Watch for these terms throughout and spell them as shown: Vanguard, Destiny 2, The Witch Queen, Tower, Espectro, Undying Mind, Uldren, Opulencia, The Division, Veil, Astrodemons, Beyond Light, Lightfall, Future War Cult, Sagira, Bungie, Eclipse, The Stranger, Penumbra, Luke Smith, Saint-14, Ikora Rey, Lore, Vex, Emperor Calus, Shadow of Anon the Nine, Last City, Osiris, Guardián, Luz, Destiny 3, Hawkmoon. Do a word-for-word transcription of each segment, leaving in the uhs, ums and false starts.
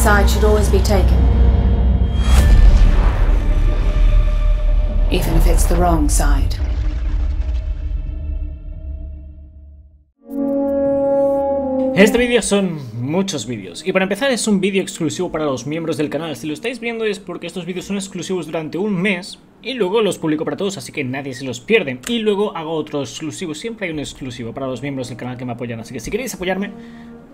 side should always be taken. Even if it's the wrong side. En este vídeo son muchos vídeos, y para empezar es un vídeo exclusivo para los miembros del canal. Si lo estáis viendo es porque estos vídeos son exclusivos durante un mes y luego los publico para todos, así que nadie se los pierde. Y luego hago otro exclusivo, siempre hay un exclusivo para los miembros del canal que me apoyan, así que si queréis apoyarme,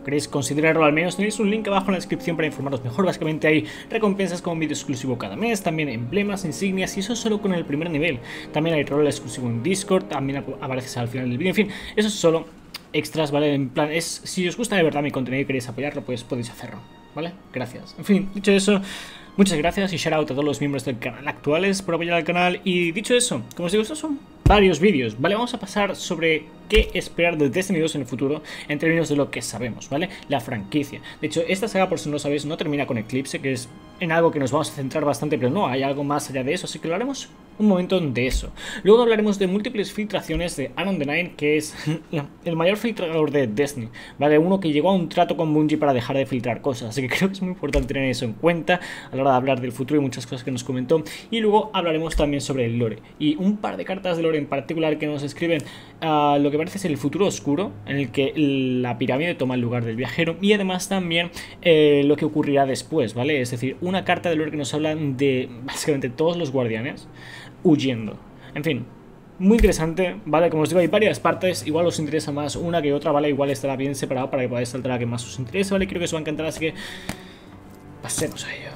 queréis considerarlo al menos, tenéis un link abajo en la descripción para informaros mejor. Básicamente hay recompensas con un vídeo exclusivo cada mes, también emblemas, insignias, y eso solo con el primer nivel. También hay rol exclusivo en Discord, también apareces al final del vídeo, en fin, eso es solo extras, ¿vale? En plan, es, si os gusta de verdad mi contenido y queréis apoyarlo, pues podéis hacerlo, ¿vale? Gracias. En fin, dicho eso, muchas gracias y shout out a todos los miembros del canal actuales por apoyar al canal. Y dicho eso, como os digo, estos son varios vídeos, ¿vale? Vamos a pasar sobre qué esperar de Destiny dos en el futuro en términos de lo que sabemos, ¿vale? La franquicia. De hecho, esta saga, por si no lo sabéis, no termina con Eclipse, que es en algo que nos vamos a centrar bastante, pero no, hay algo más allá de eso, así que lo haremos un momento de eso. Luego hablaremos de múltiples filtraciones de Anon the Nine, que es el mayor filtrador de Destiny, ¿vale? Uno que llegó a un trato con Bungie para dejar de filtrar cosas, así que creo que es muy importante tener eso en cuenta a la hora de hablar del futuro y muchas cosas que nos comentó. Y luego hablaremos también sobre el Lore, y un par de cartas de Lore en particular que nos escriben uh, lo que parece ser el futuro oscuro, en el que la pirámide toma el lugar del viajero, y además también eh, lo que ocurrirá después, ¿vale? Es decir, una carta de Lore que nos habla de básicamente todos los guardianes huyendo. En fin, muy interesante, ¿vale? Como os digo, hay varias partes, igual os interesa más una que otra, ¿vale? Igual estará bien separado para que podáis saltar a la que más os interese, ¿vale? Creo que os va a encantar, así que pasemos a ello.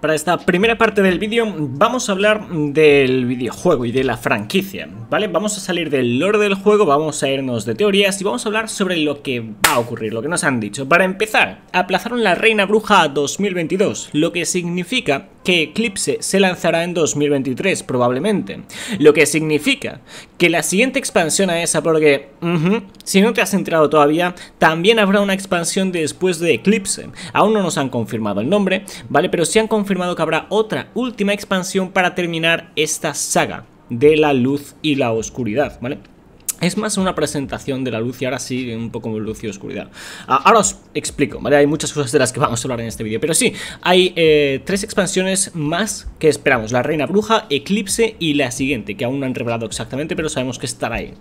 Para esta primera parte del vídeo vamos a hablar del videojuego y de la franquicia, ¿vale? Vamos a salir del lore del juego, vamos a irnos de teorías y vamos a hablar sobre lo que va a ocurrir, lo que nos han dicho. Para empezar, aplazaron la Reina Bruja a dos mil veintidós, lo que significa que Eclipse se lanzará en dos mil veintitrés probablemente, lo que significa que la siguiente expansión a esa, porque uh-huh, si no te has enterado todavía, también habrá una expansión después de Eclipse. Aún no nos han confirmado el nombre, ¿vale? Pero sí han confirmado que habrá otra última expansión para terminar esta saga de la luz y la oscuridad, ¿vale? Es más una presentación de la luz y ahora sí un poco luz y oscuridad. Ahora os explico, ¿vale? Hay muchas cosas de las que vamos a hablar en este vídeo, pero sí, hay eh, tres expansiones más que esperamos. La Reina Bruja, Eclipse y la siguiente, que aún no han revelado exactamente, pero sabemos que estará ahí.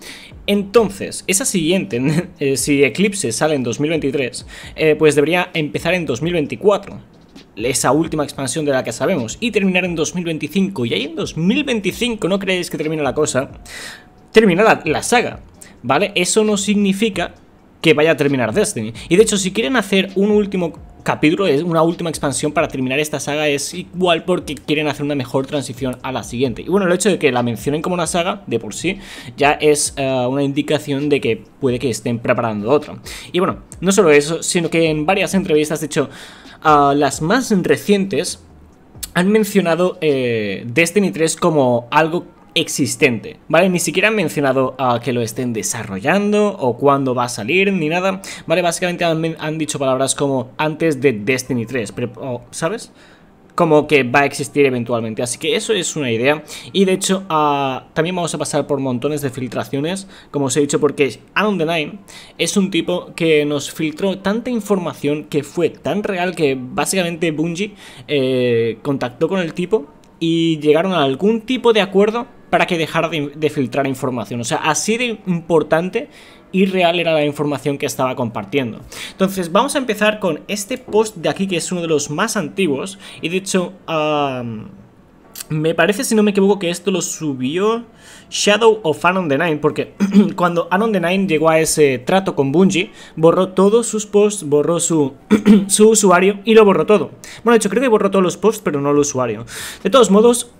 Entonces, esa siguiente, si Eclipse sale en dos mil veintitrés, eh, pues debería empezar en dos mil veinticuatro. Esa última expansión de la que sabemos, y terminar en dos mil veinticinco. Y ahí en dos mil veinticinco, no creéis que termina la cosa, termina la, la saga, ¿vale? Eso no significa que vaya a terminar Destiny. Y de hecho, si quieren hacer un último capítulo, una última expansión para terminar esta saga, es igual porque quieren hacer una mejor transición a la siguiente. Y bueno, el hecho de que la mencionen como una saga de por sí ya es uh, una indicación de que puede que estén preparando otra. Y bueno, no solo eso, sino que en varias entrevistas, de hecho uh, las más recientes, han mencionado eh, Destiny tres como algo existente, ¿vale? Ni siquiera han mencionado uh, que lo estén desarrollando o cuándo va a salir, ni nada, ¿vale? Básicamente han, han dicho palabras como antes de Destiny tres, pero, oh, ¿sabes? Como que va a existir eventualmente, así que eso es una idea. Y de hecho, uh, también vamos a pasar por montones de filtraciones, como os he dicho, porque Anon the Nine es un tipo que nos filtró tanta información que fue tan real que básicamente Bungie eh, contactó con el tipo y llegaron a algún tipo de acuerdo para que dejara de, de filtrar información. O sea, así de importante y real era la información que estaba compartiendo. Entonces vamos a empezar con este post de aquí, que es uno de los más antiguos. Y de hecho, um, me parece, si no me equivoco, que esto lo subió Shadow of Anon the Nine, porque cuando Anon the Nine llegó a ese trato con Bungie, borró todos sus posts, borró su, su usuario y lo borró todo. Bueno, de hecho creo que borró todos los posts, pero no el usuario. De todos modos,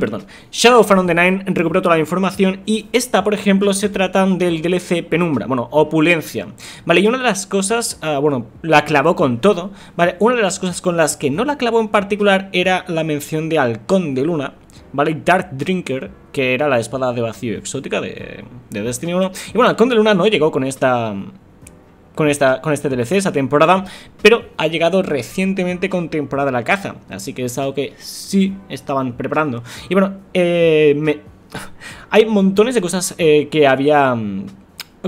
perdón, Shadow of Anon the Nine recuperó toda la información, y esta, por ejemplo, se trata del D L C Penumbra, bueno, Opulencia, ¿vale? Y una de las cosas, uh, bueno, la clavó con todo, ¿vale? Una de las cosas con las que no la clavó en particular era la mención de Halcón de Luna, ¿vale? Dark Drinker, que era la espada de vacío exótica de, de Destiny uno. Y bueno, Halcón de Luna no llegó con esta... Con, esta, con este D L C, esa temporada, pero ha llegado recientemente con temporada de la caza, así que es algo que sí estaban preparando. Y bueno, eh, me... hay montones de cosas eh, que había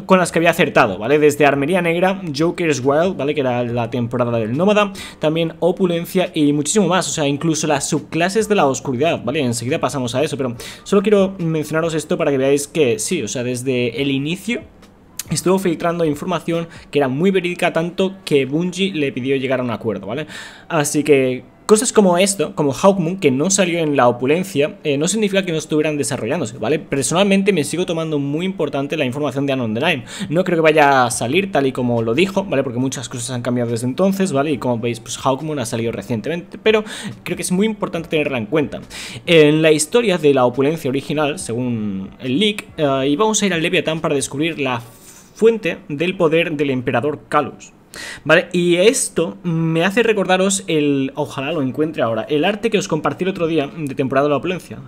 con las que había acertado, ¿vale? Desde Armería Negra, Joker's Wild, ¿vale? Que era la temporada del Nómada, también Opulencia y muchísimo más, o sea, incluso las subclases de la Oscuridad, ¿vale? Enseguida pasamos a eso, pero solo quiero mencionaros esto para que veáis que sí, o sea, desde el inicio estuvo filtrando información que era muy verídica, tanto que Bungie le pidió llegar a un acuerdo, ¿vale? Así que cosas como esto, como Hawkmoon, que no salió en la Opulencia, eh, no significa que no estuvieran desarrollándose, ¿vale? Personalmente me sigo tomando muy importante la información de Anon the Nine. No creo que vaya a salir tal y como lo dijo, ¿vale? Porque muchas cosas han cambiado desde entonces, ¿vale? Y como veis, pues Hawkmoon ha salido recientemente, pero creo que es muy importante tenerla en cuenta. En la historia de la Opulencia original, según el leak, eh, íbamos a ir al Leviatán para descubrir la fuente del poder del Emperador Calus. Vale, y esto me hace recordaros el, ojalá lo encuentre ahora, el arte que os compartí el otro día de temporada de la Opulencia.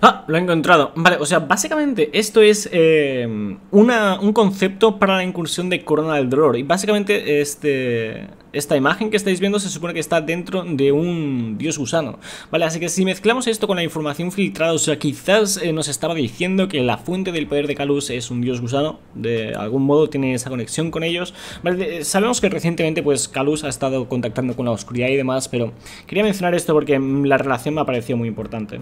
Ah, lo he encontrado. Vale, o sea, básicamente esto es eh, una, un concepto para la incursión de Corona del Dolor. Y básicamente este, esta imagen que estáis viendo se supone que está dentro de un dios gusano. Vale, así que si mezclamos esto con la información filtrada, o sea, quizás eh, nos estaba diciendo que la fuente del poder de Calus es un dios gusano. De algún modo tiene esa conexión con ellos. Vale, sabemos que recientemente pues Calus ha estado contactando con la Oscuridad y demás, pero quería mencionar esto porque la relación me ha parecido muy importante.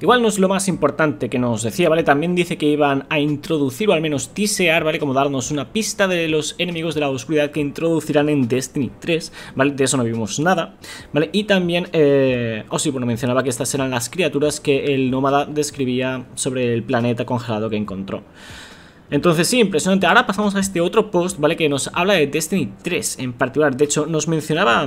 Igual no es lo más importante que nos decía, ¿vale? También dice que iban a introducir o al menos tisear, ¿vale? Como darnos una pista de los enemigos de la Oscuridad que introducirán en Destiny tres, ¿vale? De eso no vimos nada, ¿vale? Y también, eh... oh sí, bueno, mencionaba que estas eran las criaturas que el nómada describía sobre el planeta congelado que encontró. Entonces sí, impresionante. Ahora pasamos a este otro post, ¿vale? Que nos habla de Destiny tres en particular. De hecho, nos mencionaba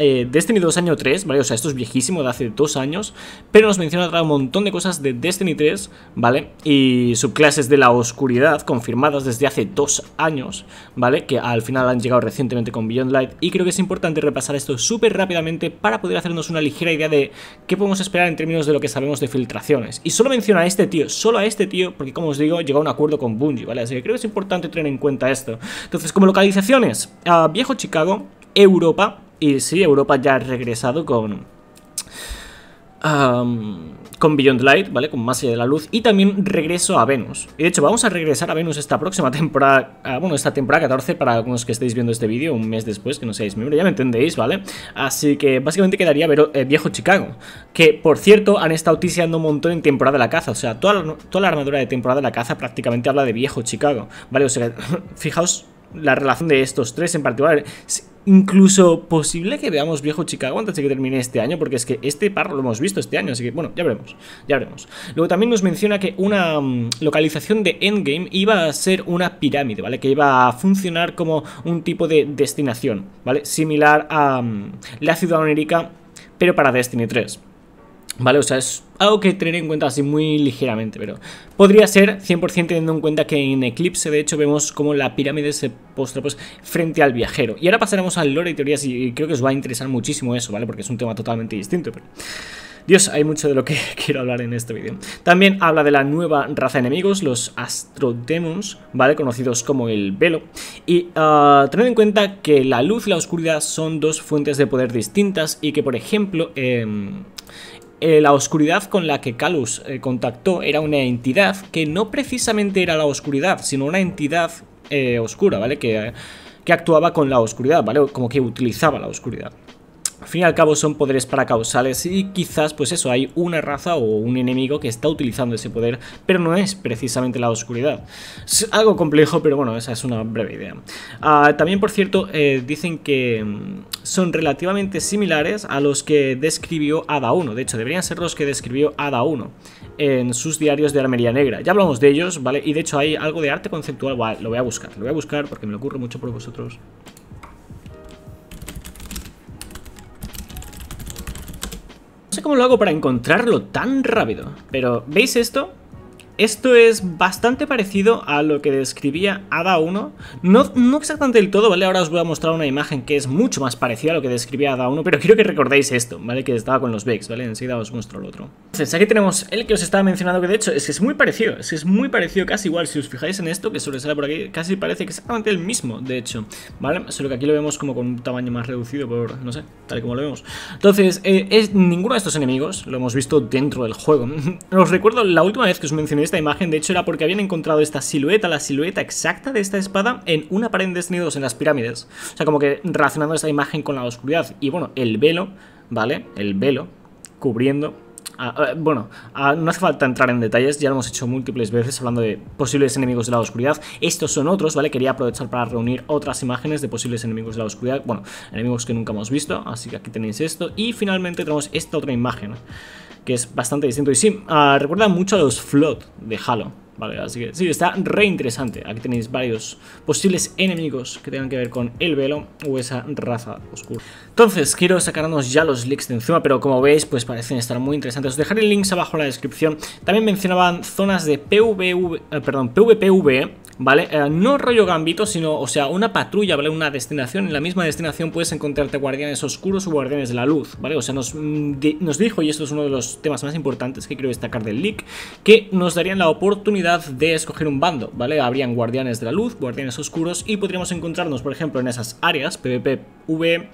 eh, Destiny dos año tres, ¿vale? O sea, esto es viejísimo, de hace dos años. Pero nos menciona un montón de cosas de Destiny tres, ¿vale? Y subclases de la Oscuridad confirmadas desde hace dos años, ¿vale? Que al final han llegado recientemente con Beyond Light. Y creo que es importante repasar esto súper rápidamente para poder hacernos una ligera idea de qué podemos esperar en términos de lo que sabemos de filtraciones. Y solo menciona a este tío, solo a este tío, porque como os digo, llegó a un acuerdo con Bungie, ¿vale? Así que creo que es importante tener en cuenta esto. Entonces, como localizaciones, uh, viejo Chicago, Europa, y sí, Europa ya ha regresado con... Um, con Beyond Light, ¿vale? Con Más allá de la Luz. Y también regreso a Venus. Y de hecho vamos a regresar a Venus esta próxima temporada, uh, bueno, esta temporada catorce, para algunos que estéis viendo este vídeo un mes después, que no seáis miembros, ya me entendéis, ¿vale? Así que básicamente quedaría ver, eh, viejo Chicago, que por cierto han estado tiseando un montón en temporada de la caza. O sea, toda la, toda la armadura de temporada de la caza prácticamente habla de viejo Chicago, ¿vale? O sea, fijaos la relación de estos tres en particular. Incluso posible que veamos viejo Chicago antes de que termine este año, porque es que este par lo hemos visto este año, así que bueno, ya veremos, ya veremos. Luego también nos menciona que una um, localización de Endgame iba a ser una pirámide, ¿vale? Que iba a funcionar como un tipo de destinación, ¿vale? Similar a um, la ciudad onírica, pero para Destiny tres. Vale, o sea, es algo que tener en cuenta así muy ligeramente, pero podría ser cien por cien teniendo en cuenta que en Eclipse, de hecho, vemos como la pirámide se postra pues frente al viajero. Y ahora pasaremos al lore y teorías, y creo que os va a interesar muchísimo eso, ¿vale? Porque es un tema totalmente distinto, pero... Dios, hay mucho de lo que quiero hablar en este vídeo. También habla de la nueva raza de enemigos, los Astrodemons, ¿vale? Conocidos como el Velo. Y uh, tened en cuenta que la luz y la oscuridad son dos fuentes de poder distintas y que, por ejemplo... Eh, Eh, la oscuridad con la que Calus eh, contactó era una entidad que no precisamente era la oscuridad, sino una entidad eh, oscura, ¿vale? Que, eh, que actuaba con la oscuridad, ¿vale? Como que utilizaba la oscuridad. Al fin y al cabo son poderes paracausales y quizás, pues eso, hay una raza o un enemigo que está utilizando ese poder, pero no es precisamente la oscuridad. Es algo complejo, pero bueno, esa es una breve idea. Uh, también, por cierto, eh, dicen que son relativamente similares a los que describió A D A uno. De hecho, deberían ser los que describió A D A uno en sus diarios de Armería Negra. Ya hablamos de ellos, ¿vale? Y de hecho hay algo de arte conceptual. Bueno, lo voy a buscar, lo voy a buscar porque me lo ocurre mucho por vosotros. Cómo lo hago para encontrarlo tan rápido, pero ¿veis esto? Esto es bastante parecido a lo que describía A D A uno, no, no exactamente del todo, ¿vale? Ahora os voy a mostrar una imagen que es mucho más parecida a lo que describía A D A uno, pero quiero que recordéis esto, ¿vale? Que estaba con los Vex, ¿vale? Enseguida os muestro el otro. Entonces aquí tenemos el que os estaba mencionando, que de hecho es que es muy parecido, es que es muy parecido, casi igual. Si os fijáis en esto que sobresale por aquí, casi parece que es exactamente el mismo, de hecho, ¿vale? Solo que aquí lo vemos como con un tamaño más reducido por, no sé, tal y como lo vemos. Entonces, eh, es, ninguno de estos enemigos lo hemos visto dentro del juego. Os recuerdo la última vez que os mencioné esta imagen, de hecho era porque habían encontrado esta silueta, la silueta exacta de esta espada, en una pared en Destiny dos, en las pirámides. O sea, como que relacionando esta imagen con la oscuridad. Y bueno, el velo, ¿vale? El velo cubriendo... Ah, bueno, ah, no hace falta entrar en detalles, ya lo hemos hecho múltiples veces hablando de posibles enemigos de la oscuridad. Estos son otros, ¿vale? Quería aprovechar para reunir otras imágenes de posibles enemigos de la oscuridad. Bueno, enemigos que nunca hemos visto, así que aquí tenéis esto. Y finalmente tenemos esta otra imagen, que es bastante distinto. Y sí, ah, recuerda mucho a los Flood de Halo, ¿vale? Así que sí, está re interesante. Aquí tenéis varios posibles enemigos que tengan que ver con el velo o esa raza oscura. Entonces, quiero sacarnos ya los leaks de encima, pero como veis, pues parecen estar muy interesantes. Os dejaré links abajo en la descripción. También mencionaban zonas de P V V, eh, perdón, P V P V E, ¿vale? Eh, no rollo gambito, sino, o sea, una patrulla, ¿vale? Una destinación. En la misma destinación puedes encontrarte guardianes oscuros o guardianes de la luz, ¿vale? O sea, nos, nos dijo, y esto es uno de los temas más importantes que quiero destacar del leak, que nos darían la oportunidad de escoger un bando, ¿vale? Habrían guardianes de la luz, guardianes oscuros, y podríamos encontrarnos, por ejemplo, en esas áreas P V P V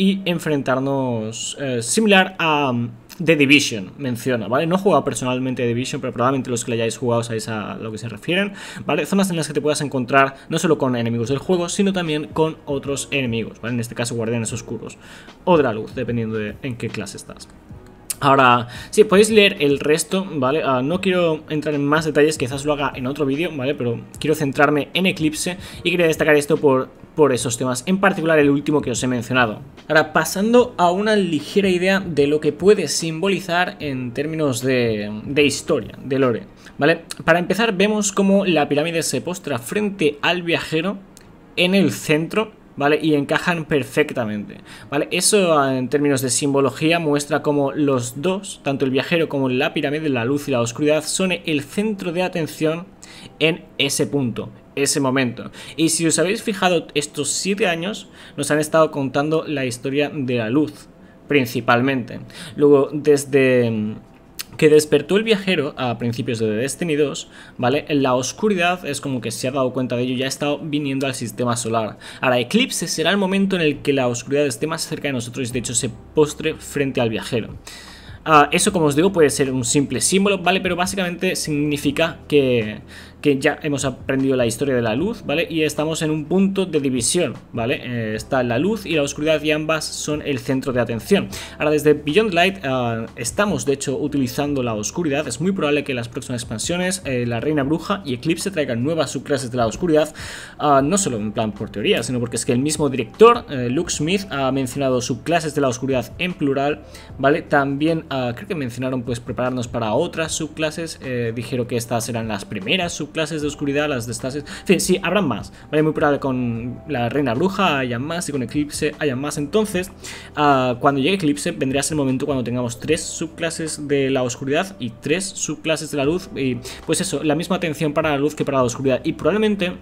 y enfrentarnos eh, similar a um, The Division, menciona, ¿vale? No he jugado personalmente The Division, pero probablemente los que le hayáis jugado sabéis a lo que se refieren, ¿vale? Zonas en las que te puedas encontrar no solo con enemigos del juego, sino también con otros enemigos, ¿vale? En este caso, guardianes oscuros o de la luz, dependiendo de en qué clase estás. Ahora, sí, podéis leer el resto, ¿vale? Uh, no quiero entrar en más detalles, quizás lo haga en otro vídeo, ¿vale? Pero quiero centrarme en Eclipse y quería destacar esto por, por esos temas, en particular el último que os he mencionado. Ahora, pasando a una ligera idea de lo que puede simbolizar en términos de, de historia, de lore, ¿vale? Para empezar, vemos cómo la pirámide se postra frente al viajero en el centro, ¿vale? Y encajan perfectamente, ¿vale? Eso en términos de simbología muestra como los dos, tanto el viajero como la pirámide, la luz y la oscuridad, son el centro de atención en ese punto, ese momento. Y si os habéis fijado, estos siete años nos han estado contando la historia de la luz, principalmente. Luego, desde... que despertó el viajero a principios de Destiny dos, ¿vale? La oscuridad es como que se ha dado cuenta de ello y ha estado viniendo al sistema solar. Ahora, Eclipse será el momento en el que la oscuridad esté más cerca de nosotros y de hecho se postre frente al viajero. Uh, eso, como os digo, puede ser un simple símbolo, ¿vale? Pero básicamente significa que, que ya hemos aprendido la historia de la luz, ¿vale? Y estamos en un punto de división, ¿vale? Eh, está la luz y la oscuridad y ambas son el centro de atención. Ahora, desde Beyond Light uh, estamos, de hecho, utilizando la oscuridad. Es muy probable que las próximas expansiones, eh, la Reina Bruja y Eclipse traigan nuevas subclases de la oscuridad, uh, no solo en plan por teoría, sino porque es que el mismo director, eh, Luke Smith, ha mencionado subclases de la oscuridad en plural, ¿vale? También Uh, creo que mencionaron pues prepararnos para otras subclases, eh, dijeron que estas serán las primeras subclases de oscuridad, las de estas, en fin, sí, habrán más, vale, muy probable con la Reina Bruja hayan más y con Eclipse hayan más. Entonces, uh, cuando llegue Eclipse vendría a ser el momento cuando tengamos tres subclases de la oscuridad y tres subclases de la luz y pues eso, la misma atención para la luz que para la oscuridad y probablemente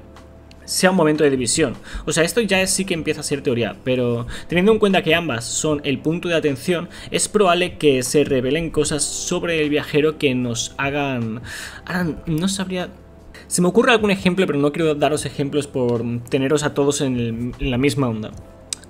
sea un momento de división. O sea, esto ya sí que empieza a ser teoría, pero teniendo en cuenta que ambas son el punto de atención, es probable que se revelen cosas sobre el viajero que nos hagan... hagan no sabría... Se me ocurre algún ejemplo, pero no quiero daros ejemplos por teneros a todos en, el, en la misma onda.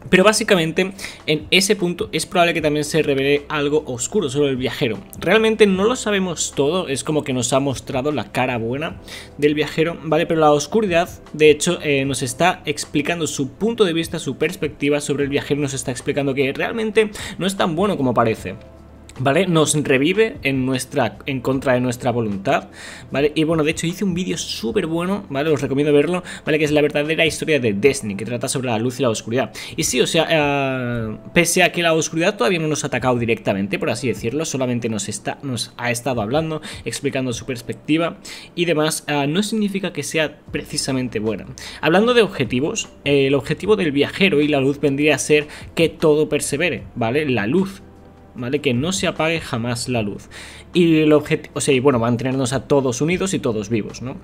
Pero básicamente en ese punto es probable que también se revele algo oscuro sobre el viajero. Realmente no lo sabemos todo, es como que nos ha mostrado la cara buena del viajero, ¿vale? Pero la oscuridad, de hecho, eh, nos está explicando su punto de vista, su perspectiva sobre el viajero, nos está explicando que realmente no es tan bueno como parece, ¿vale? Nos revive en, nuestra, en contra de nuestra voluntad, ¿vale? Y bueno, de hecho hice un vídeo súper bueno, ¿vale? Os recomiendo verlo, ¿vale? Que es la verdadera historia de Destiny, que trata sobre la luz y la oscuridad. Y sí, o sea, eh, pese a que la oscuridad todavía no nos ha atacado directamente, por así decirlo, solamente nos, está, nos ha estado hablando, explicando su perspectiva y demás, eh, no significa que sea precisamente buena. Hablando de objetivos, eh, el objetivo del viajero y la luz vendría a ser que todo persevere, ¿vale? La luz, ¿vale? Que no se apague jamás la luz. Y el objetivo, o sea, y bueno, mantenernos a todos unidos y todos vivos, ¿no?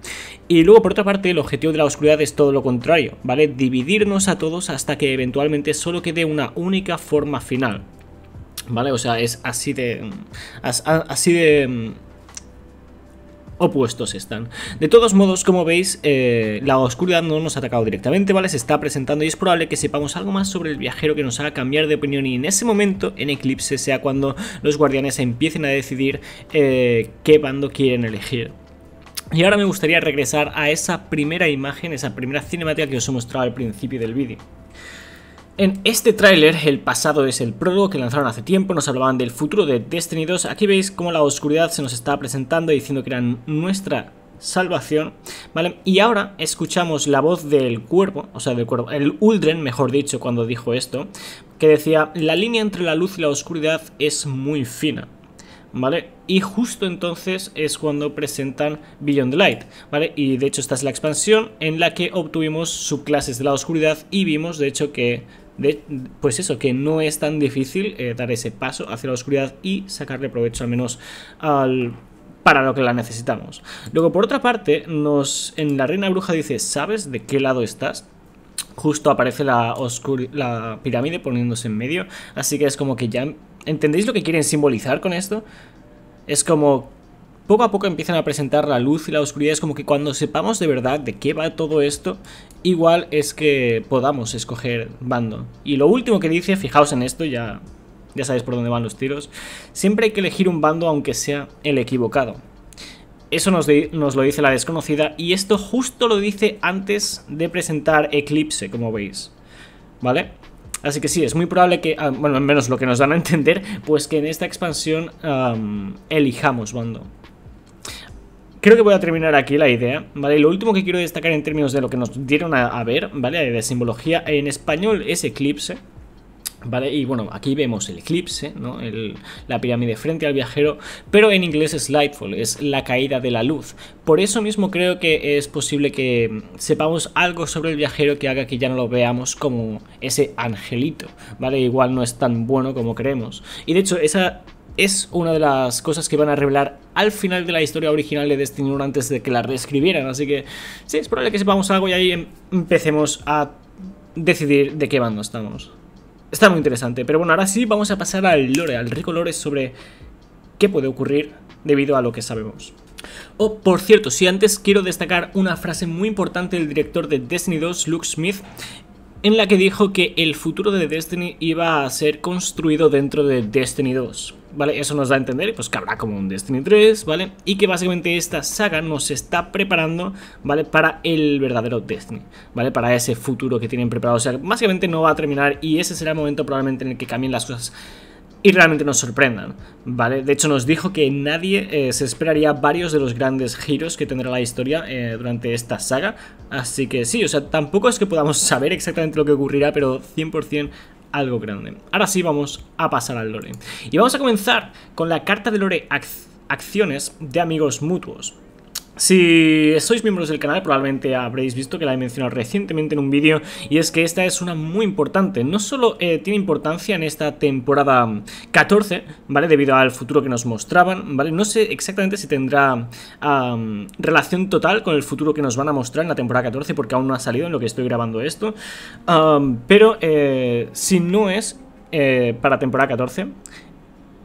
Y luego, por otra parte, el objetivo de la oscuridad es todo lo contrario, ¿vale? Dividirnos a todos hasta que eventualmente solo quede una única forma final, ¿vale? O sea, es así de... así de... opuestos están. De todos modos, como veis, eh, la oscuridad no nos ha atacado directamente, ¿vale? Se está presentando y es probable que sepamos algo más sobre el viajero que nos haga cambiar de opinión y en ese momento, en Eclipse, sea cuando los guardianes empiecen a decidir eh, qué bando quieren elegir. Y ahora me gustaría regresar a esa primera imagen, esa primera cinemática que os he mostrado al principio del vídeo. En este tráiler, el pasado es el prólogo que lanzaron hace tiempo, nos hablaban del futuro de Destiny dos. Aquí veis cómo la oscuridad se nos está presentando diciendo que era nuestra salvación, ¿vale? Y ahora escuchamos la voz del cuervo, o sea, del cuervo, el Uldren, mejor dicho, cuando dijo esto, que decía, la línea entre la luz y la oscuridad es muy fina, ¿vale? Y justo entonces es cuando presentan Beyond Light, ¿vale? Y de hecho esta es la expansión en la que obtuvimos subclases de la oscuridad y vimos de hecho que, de, pues eso, que no es tan difícil eh, dar ese paso hacia la oscuridad y sacarle provecho al menos al... para lo que la necesitamos. Luego, por otra parte, nos en la Reina Bruja dice, ¿sabes de qué lado estás? Justo aparece la, la pirámide poniéndose en medio, así que es como que ya... ¿Entendéis lo que quieren simbolizar con esto? Es como... Poco a poco empiezan a presentar la luz y la oscuridad, es como que cuando sepamos de verdad de qué va todo esto, igual es que podamos escoger bando. Y lo último que dice, fijaos en esto, ya... Ya sabéis por dónde van los tiros. Siempre hay que elegir un bando aunque sea el equivocado. Eso nos, de, nos lo dice la desconocida. Y esto justo lo dice antes de presentar Eclipse, como veis, ¿vale? Así que sí, es muy probable que, bueno, al menos lo que nos dan a entender, pues que en esta expansión um, elijamos bando. Creo que voy a terminar aquí la idea, ¿vale? Y lo último que quiero destacar en términos de lo que nos dieron a, a ver, ¿vale? De simbología en español es Eclipse, ¿vale? Y bueno, aquí vemos el eclipse, ¿no? El, la pirámide frente al viajero, pero en inglés es Lightfall, es la caída de la luz. Por eso mismo creo que es posible que sepamos algo sobre el viajero que haga que ya no lo veamos como ese angelito, ¿vale? Igual no es tan bueno como creemos. Y de hecho, esa es una de las cosas que van a revelar al final de la historia original de Destiny uno antes de que la reescribieran. Así que sí, es probable que sepamos algo y ahí empecemos a decidir de qué bando estamos. Está muy interesante, pero bueno, ahora sí vamos a pasar al lore, al rico lore sobre qué puede ocurrir debido a lo que sabemos. Oh, por cierto, si antes quiero destacar una frase muy importante del director de Destiny dos, Luke Smith, en la que dijo que el futuro de Destiny iba a ser construido dentro de Destiny dos, ¿vale? Eso nos da a entender, pues que habrá como un Destiny tres, ¿vale? Y que básicamente esta saga nos está preparando, ¿vale? Para el verdadero Destiny, ¿vale? Para ese futuro que tienen preparado. O sea, básicamente no va a terminar y ese será el momento probablemente en el que cambien las cosas y realmente nos sorprendan, ¿vale? De hecho nos dijo que nadie eh, se esperaría varios de los grandes giros que tendrá la historia eh, durante esta saga. Así que sí, o sea, tampoco es que podamos saber exactamente lo que ocurrirá, pero cien por cien algo grande. Ahora sí vamos a pasar al lore. Y vamos a comenzar con la carta de lore ac acciones de amigos mutuos. Si sois miembros del canal probablemente habréis visto que la he mencionado recientemente en un vídeo, y es que esta es una muy importante. No solo eh, tiene importancia en esta temporada catorce, ¿vale? Debido al futuro que nos mostraban, ¿vale? No sé exactamente si tendrá um, relación total con el futuro que nos van a mostrar en la temporada catorce, porque aún no ha salido en lo que estoy grabando esto. Um, pero eh, si no es eh, para temporada catorce...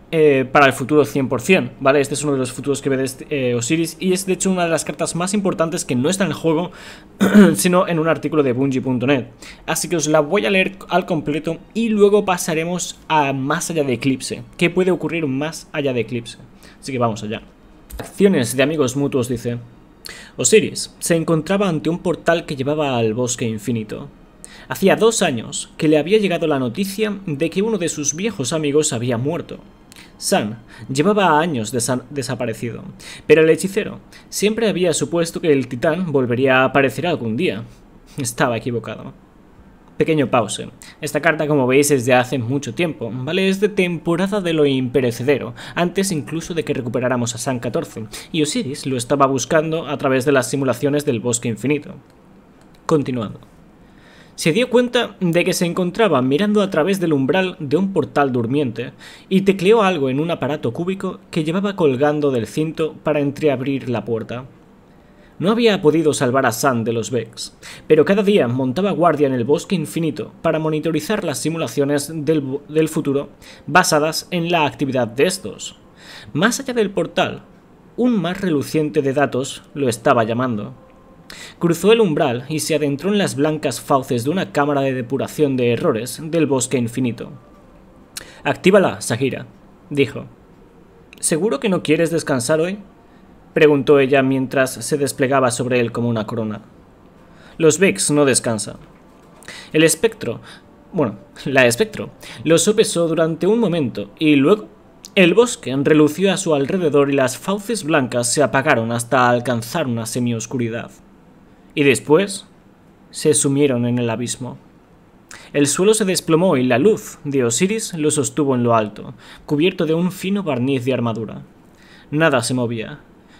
Eh, para el futuro cien por cien, ¿vale? Este es uno de los futuros que ve este, eh, Osiris, y es de hecho una de las cartas más importantes que no está en el juego, sino en un artículo de Bungie punto net. Así que os la voy a leer al completo y luego pasaremos a más allá de Eclipse. ¿Qué puede ocurrir más allá de Eclipse? Así que vamos allá. Acciones de amigos mutuos, dice. Osiris se encontraba ante un portal que llevaba al bosque infinito. Hacía dos años que le había llegado la noticia de que uno de sus viejos amigos había muerto. San llevaba años desa desaparecido, pero el hechicero siempre había supuesto que el titán volvería a aparecer algún día. Estaba equivocado. Pequeño pause. Esta carta, como veis, es de hace mucho tiempo, ¿vale? Es de temporada de lo imperecedero, antes incluso de que recuperáramos a Saint catorce, y Osiris lo estaba buscando a través de las simulaciones del bosque infinito. Continuando. Se dio cuenta de que se encontraba mirando a través del umbral de un portal durmiente y tecleó algo en un aparato cúbico que llevaba colgando del cinto para entreabrir la puerta. No había podido salvar a San de los Vex, pero cada día montaba guardia en el bosque infinito para monitorizar las simulaciones del, del futuro basadas en la actividad de estos. Más allá del portal, un mar reluciente de datos lo estaba llamando. Cruzó el umbral y se adentró en las blancas fauces de una cámara de depuración de errores del bosque infinito. «Actívala, Sagira», dijo. «¿Seguro que no quieres descansar hoy?» preguntó ella mientras se desplegaba sobre él como una corona. Los Vex no descansan. El espectro, bueno, la espectro, lo sopesó durante un momento y luego el bosque relució a su alrededor y las fauces blancas se apagaron hasta alcanzar una semioscuridad. Y después se sumieron en el abismo. El suelo se desplomó y la luz de Osiris lo sostuvo en lo alto, cubierto de un fino barniz de armadura. Nada se movía.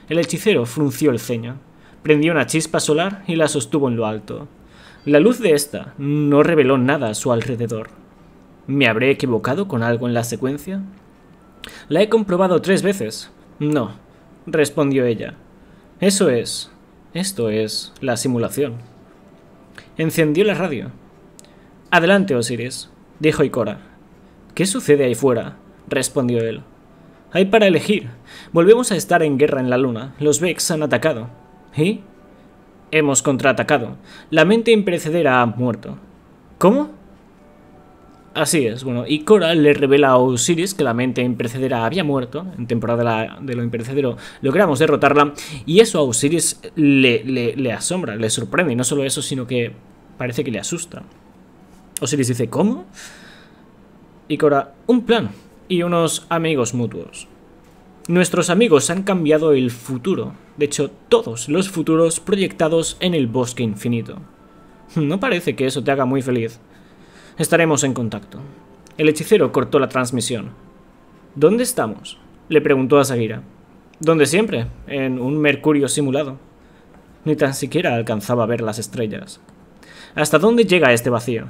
El hechicero frunció el ceño, prendió una chispa solar y la sostuvo en lo alto. La luz de esta no reveló nada a su alrededor. ¿Me habré equivocado con algo en la secuencia? La he comprobado tres veces. No, respondió ella. Eso es, esto es la simulación. Encendió la radio. Adelante, Osiris, dijo Ikora. ¿Qué sucede ahí fuera? Respondió él. Hay para elegir. Volvemos a estar en guerra en la luna. Los Vex han atacado. ¿Y? Hemos contraatacado. La mente imperecedera ha muerto. ¿Cómo? Así es, bueno, Ikora le revela a Osiris que la mente imperecedera había muerto, en temporada de lo imperecedero logramos derrotarla, y eso a Osiris le, le, le asombra, le sorprende, y no solo eso, sino que parece que le asusta. Osiris dice, ¿cómo? Ikora, un plan, y unos amigos mutuos. Nuestros amigos han cambiado el futuro, de hecho todos los futuros proyectados en el bosque infinito. No parece que eso te haga muy feliz. Estaremos en contacto. El hechicero cortó la transmisión. ¿Dónde estamos? Le preguntó a Sagira. ¿Dónde siempre? En un mercurio simulado. Ni tan siquiera alcanzaba a ver las estrellas. ¿Hasta dónde llega este vacío?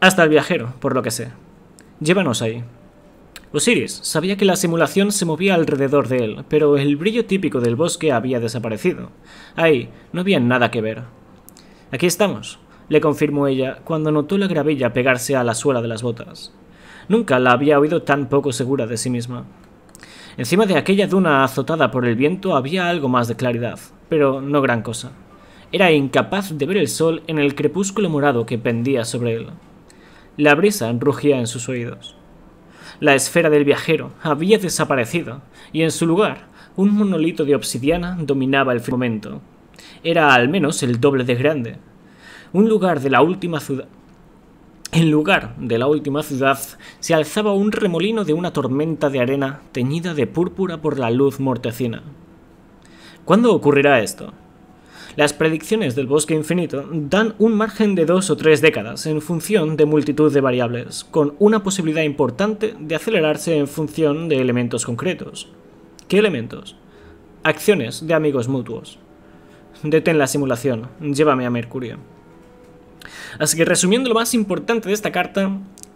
Hasta el viajero, por lo que sé. Llévanos ahí. Osiris sabía que la simulación se movía alrededor de él, pero el brillo típico del bosque había desaparecido. Ahí no había nada que ver. Aquí estamos, le confirmó ella cuando notó la gravilla pegarse a la suela de las botas. Nunca la había oído tan poco segura de sí misma. Encima de aquella duna azotada por el viento había algo más de claridad, pero no gran cosa. Era incapaz de ver el sol en el crepúsculo morado que pendía sobre él. La brisa rugía en sus oídos. La esfera del viajero había desaparecido, y en su lugar, un monolito de obsidiana dominaba el firmamento. Era al menos el doble de grande. Un lugar de la última ciudad... En lugar de la última ciudad, se alzaba un remolino de una tormenta de arena teñida de púrpura por la luz mortecina. ¿Cuándo ocurrirá esto? Las predicciones del bosque infinito dan un margen de dos o tres décadas en función de multitud de variables, con una posibilidad importante de acelerarse en función de elementos concretos. ¿Qué elementos? Acciones de amigos mutuos. Detén la simulación, llévame a Mercurio. Así que resumiendo lo más importante de esta carta,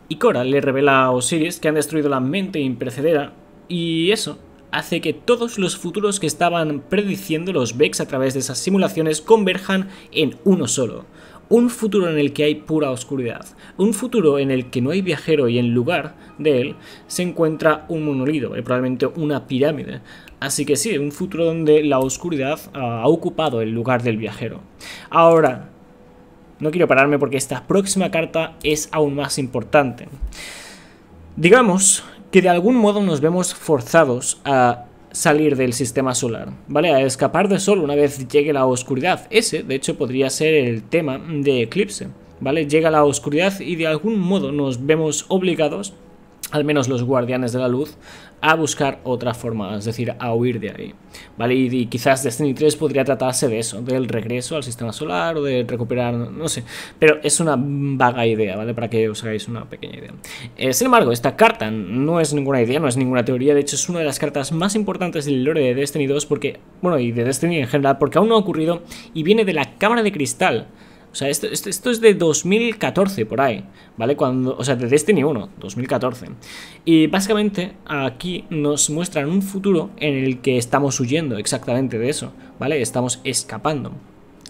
Ikora le revela a Osiris que han destruido la mente imperecedera y eso hace que todos los futuros que estaban prediciendo los Vex a través de esas simulaciones converjan en uno solo. Un futuro en el que hay pura oscuridad. Un futuro en el que no hay viajero y en lugar de él se encuentra un monolito, y probablemente una pirámide. Así que sí, un futuro donde la oscuridad ha ocupado el lugar del viajero. Ahora, no quiero pararme porque esta próxima carta es aún más importante. Digamos que de algún modo nos vemos forzados a salir del sistema solar, ¿vale? A escapar del sol una vez llegue la oscuridad. Ese, de hecho, podría ser el tema de Eclipse, ¿vale? Llega la oscuridad y de algún modo nos vemos obligados, al menos los guardianes de la luz, a buscar otra forma, es decir, a huir de ahí, ¿vale? Y, y quizás Destiny tres podría tratarse de eso, del regreso al sistema solar o de recuperar, no sé, pero es una vaga idea, ¿vale? Para que os hagáis una pequeña idea. Eh, sin embargo, esta carta no es ninguna idea, no es ninguna teoría, de hecho es una de las cartas más importantes del lore de Destiny dos porque, bueno, y de Destiny en general, porque aún no ha ocurrido y viene de la cámara de cristal. O sea, esto, esto, esto es de dos mil catorce por ahí, ¿vale? Cuando, o sea, de Destiny uno, dos mil catorce. Y básicamente aquí nos muestran un futuro en el que estamos huyendo exactamente de eso, ¿vale? Estamos escapando.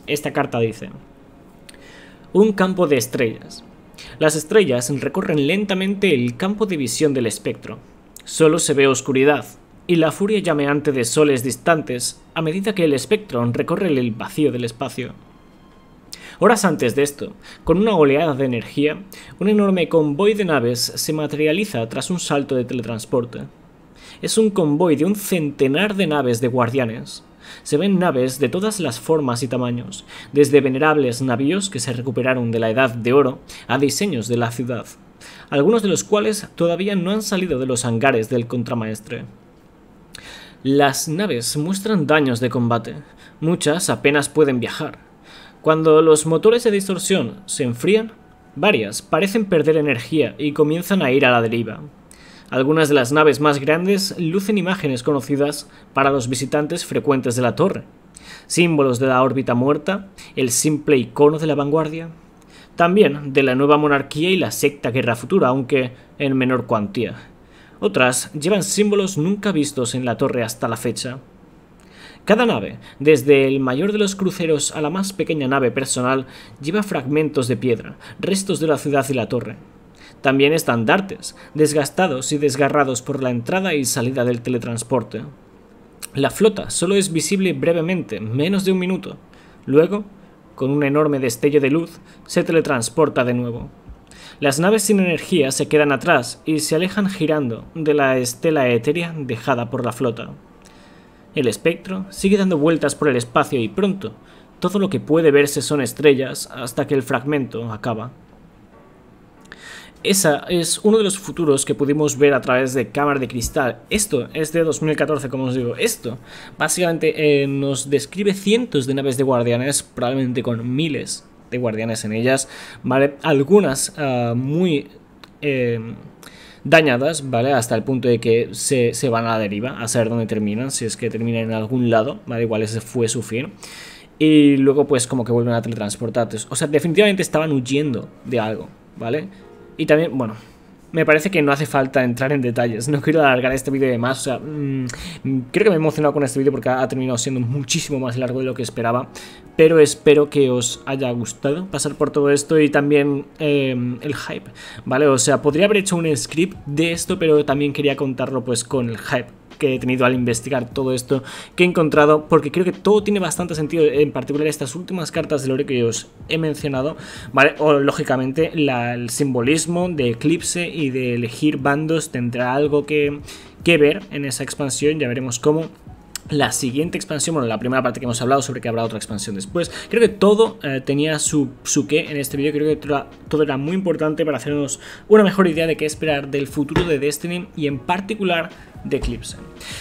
Esta carta dice: un campo de estrellas. Las estrellas recorren lentamente el campo de visión del espectro. Solo se ve oscuridad y la furia llameante de soles distantes a medida que el espectro recorre el vacío del espacio. Horas antes de esto, con una oleada de energía, un enorme convoy de naves se materializa tras un salto de teletransporte. Es un convoy de un centenar de naves de guardianes. se ven naves de todas las formas y tamaños, desde venerables navíos que se recuperaron de la Edad de Oro a diseños de la ciudad, algunos de los cuales todavía no han salido de los hangares del contramaestre. Las naves muestran daños de combate, muchas apenas pueden viajar. Cuando los motores de distorsión se enfrían, varias parecen perder energía y comienzan a ir a la deriva. Algunas de las naves más grandes lucen imágenes conocidas para los visitantes frecuentes de la torre, símbolos de la órbita muerta, el simple icono de la vanguardia, también de la nueva monarquía y la secta guerra futura, aunque en menor cuantía. Otras llevan símbolos nunca vistos en la torre hasta la fecha. Cada nave, desde el mayor de los cruceros a la más pequeña nave personal, lleva fragmentos de piedra, restos de la ciudad y la torre. También estandartes, desgastados y desgarrados por la entrada y salida del teletransporte. La flota solo es visible brevemente, menos de un minuto. Luego, con un enorme destello de luz, se teletransporta de nuevo. Las naves sin energía se quedan atrás y se alejan girando de la estela etérea dejada por la flota. El espectro sigue dando vueltas por el espacio y pronto, todo lo que puede verse son estrellas hasta que el fragmento acaba. Esa es uno de los futuros que pudimos ver a través de cámara de cristal. Esto es de dos mil catorce, como os digo. Esto básicamente eh, nos describe cientos de naves de guardianes, probablemente con miles de guardianes en ellas, ¿vale? Algunas uh, muy eh, dañadas, ¿vale? Hasta el punto de que se, se van a la deriva, a saber dónde terminan, si es que terminan en algún lado, ¿vale? Igual ese fue su fin. Y luego pues como que vuelven a teletransportarse. O sea, definitivamente estaban huyendo de algo, ¿vale? Y también, bueno, me parece que no hace falta entrar en detalles. No quiero alargar este vídeo de más. O sea, mmm, creo que me he emocionado con este vídeo porque ha terminado siendo muchísimo más largo de lo que esperaba. Pero espero que os haya gustado pasar por todo esto y también eh, el hype, ¿vale? O sea, podría haber hecho un script de esto, pero también quería contarlo pues con el hype que he tenido al investigar todo esto que he encontrado, porque creo que todo tiene bastante sentido, en particular estas últimas cartas de Lore que os he mencionado, ¿vale? O lógicamente la, el simbolismo de Eclipse y de elegir bandos tendrá algo que, que ver en esa expansión, ya veremos cómo. La siguiente expansión, bueno, la primera parte que hemos hablado sobre que habrá otra expansión después. Creo que todo eh, tenía su, su qué en este vídeo. Creo que todo, todo era muy importante para hacernos una mejor idea de qué esperar del futuro de Destiny y en particular de Eclipse.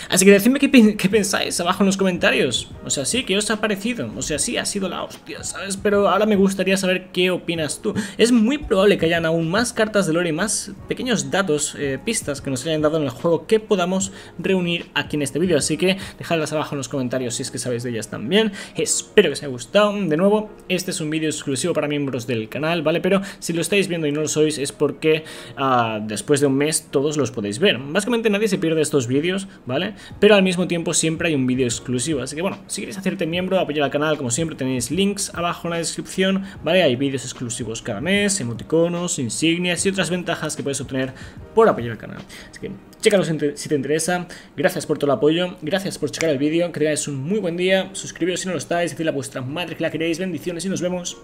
Así que decidme qué, qué pensáis abajo en los comentarios. O sea, sí, ¿qué os ha parecido? O sea, sí, ha sido la hostia, ¿sabes? Pero ahora me gustaría saber qué opinas tú. Es muy probable que hayan aún más cartas de lore y más pequeños datos, eh, pistas que nos hayan dado en el juego que podamos reunir aquí en este vídeo. Así que dejad abajo en los comentarios si es que sabéis de ellas también. Espero que os haya gustado. De nuevo, este es un vídeo exclusivo para miembros del canal, ¿vale? Pero si lo estáis viendo y no lo sois es porque uh, después de un mes todos los podéis ver. Básicamente nadie se pierde estos vídeos, ¿vale? Pero al mismo tiempo siempre hay un vídeo exclusivo. Así que bueno, si queréis hacerte miembro, apoyar al canal, como siempre tenéis links abajo en la descripción, ¿vale? Hay vídeos exclusivos cada mes, emoticonos, insignias y otras ventajas que podéis obtener por apoyar al canal. Así que chécalo si te interesa. Gracias por todo el apoyo, gracias por checar el vídeo, que tengáis un muy buen día, suscribiros si no lo estáis, decidle a vuestra madre que la queréis, bendiciones y nos vemos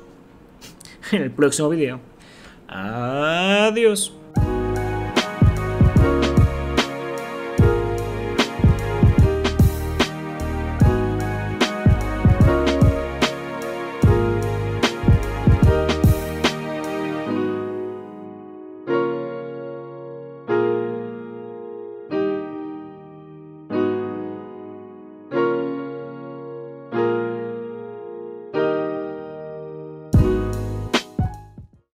en el próximo vídeo. Adiós.